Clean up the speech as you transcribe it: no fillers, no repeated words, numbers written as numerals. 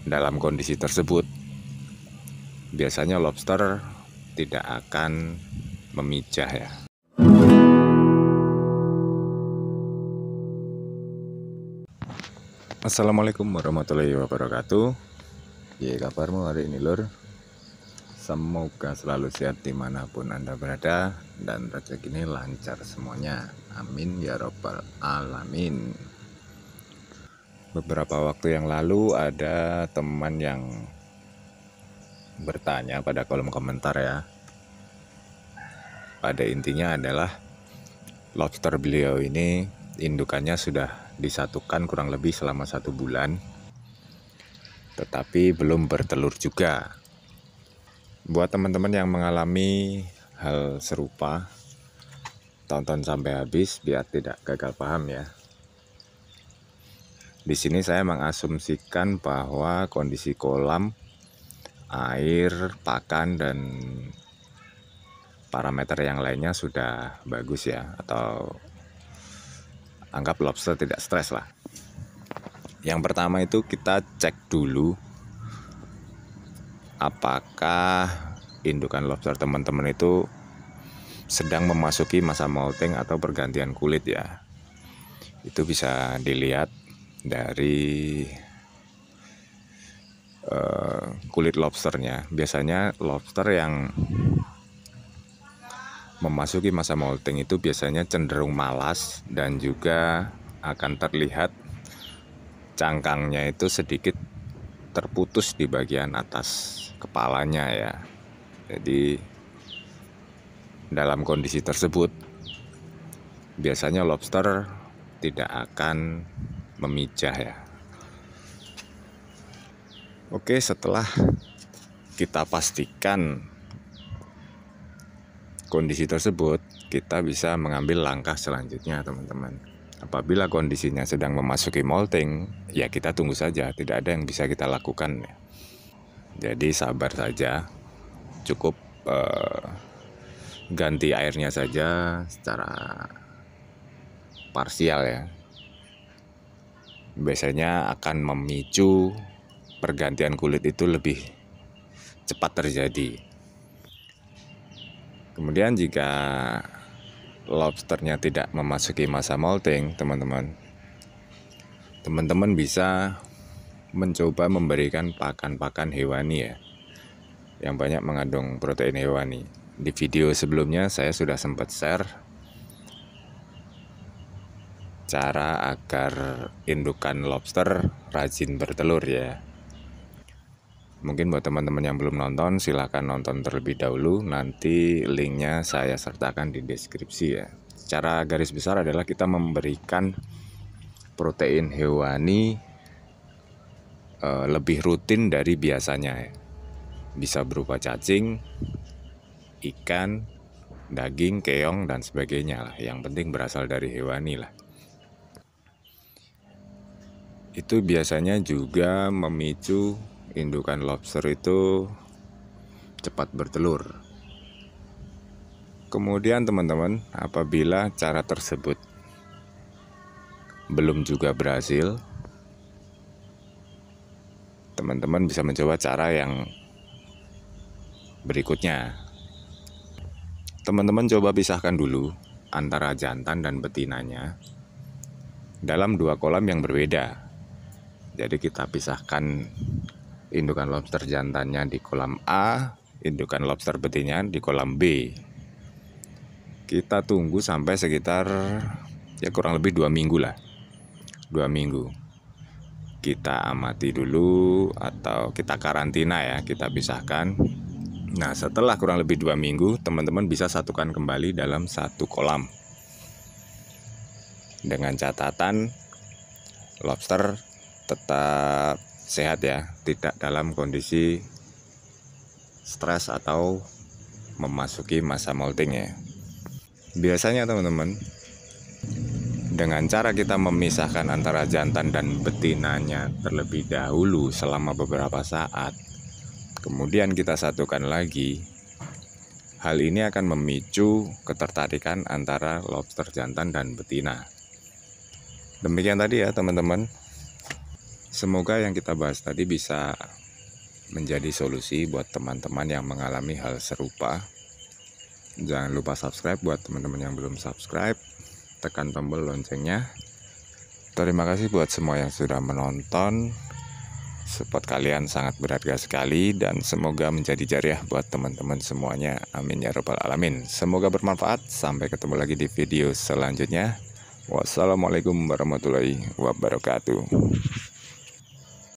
Dalam kondisi tersebut, biasanya lobster tidak akan memijah ya. Assalamualaikum warahmatullahi wabarakatuh. Ya, kabarmu hari ini lur? Semoga selalu sehat dimanapun Anda berada, dan rezeki ini lancar semuanya. Amin ya robbal alamin. Beberapa waktu yang lalu ada teman yang bertanya pada kolom komentar ya. Pada intinya adalah lobster beliau ini indukannya sudah disatukan kurang lebih selama 1 bulan, tetapi belum bertelur juga. Buat teman-teman yang mengalami hal serupa, tonton sampai habis biar tidak gagal paham ya. Di sini saya mengasumsikan bahwa kondisi kolam, air, pakan, dan parameter yang lainnya sudah bagus ya, atau anggap lobster tidak stres lah. Yang pertama itu kita cek dulu apakah indukan lobster teman-teman itu sedang memasuki masa molting atau pergantian kulit ya. Itu bisa dilihat dari kulit lobsternya. Biasanya lobster yang memasuki masa molting itu biasanya cenderung malas, dan juga akan terlihat cangkangnya itu sedikit terputus di bagian atas kepalanya ya. Jadi dalam kondisi tersebut biasanya lobster tidak akan memijah ya. Oke, setelah kita pastikan kondisi tersebut, kita bisa mengambil langkah selanjutnya teman-teman. Apabila kondisinya sedang memasuki molting, ya kita tunggu saja, tidak ada yang bisa kita lakukan ya. Jadi sabar saja, cukup ganti airnya saja secara parsial ya. Biasanya akan memicu pergantian kulit itu lebih cepat terjadi. Kemudian jika lobsternya tidak memasuki masa molting, teman-teman bisa mencoba memberikan pakan-pakan hewani ya, yang banyak mengandung protein hewani. Di video sebelumnya saya sudah sempat share cara agar indukan lobster rajin bertelur ya. Mungkin buat teman-teman yang belum nonton, silahkan nonton terlebih dahulu, nanti linknya saya sertakan di deskripsi ya. Secara garis besar adalah kita memberikan protein hewani lebih rutin dari biasanya ya. Bisa berupa cacing, ikan, daging, keong, dan sebagainya lah. Yang penting berasal dari hewani lah. Itu biasanya juga memicu indukan lobster itu cepat bertelur. Kemudian teman-teman, apabila cara tersebut belum juga berhasil, teman-teman bisa mencoba cara yang berikutnya. Teman-teman coba pisahkan dulu antara jantan dan betinanya dalam 2 kolam yang berbeda. Jadi kita pisahkan indukan lobster jantannya di kolam A, indukan lobster betinanya di kolam B. Kita tunggu sampai sekitar ya kurang lebih 2 minggu lah. 2 minggu. Kita amati dulu atau kita karantina ya, kita pisahkan. Nah, setelah kurang lebih 2 minggu, teman-teman bisa satukan kembali dalam 1 kolam. Dengan catatan lobster tetap sehat ya, tidak dalam kondisi stres atau memasuki masa molting ya. Biasanya teman-teman, dengan cara kita memisahkan antara jantan dan betinanya terlebih dahulu selama beberapa saat, kemudian kita satukan lagi, hal ini akan memicu ketertarikan antara lobster jantan dan betina. Demikian tadi ya teman-teman. Semoga yang kita bahas tadi bisa menjadi solusi buat teman-teman yang mengalami hal serupa. Jangan lupa subscribe buat teman-teman yang belum subscribe, tekan tombol loncengnya. Terima kasih buat semua yang sudah menonton. Support kalian sangat berharga sekali dan semoga menjadi jariah buat teman-teman semuanya. Amin ya robbal alamin. Semoga bermanfaat. Sampai ketemu lagi di video selanjutnya. Wassalamualaikum warahmatullahi wabarakatuh.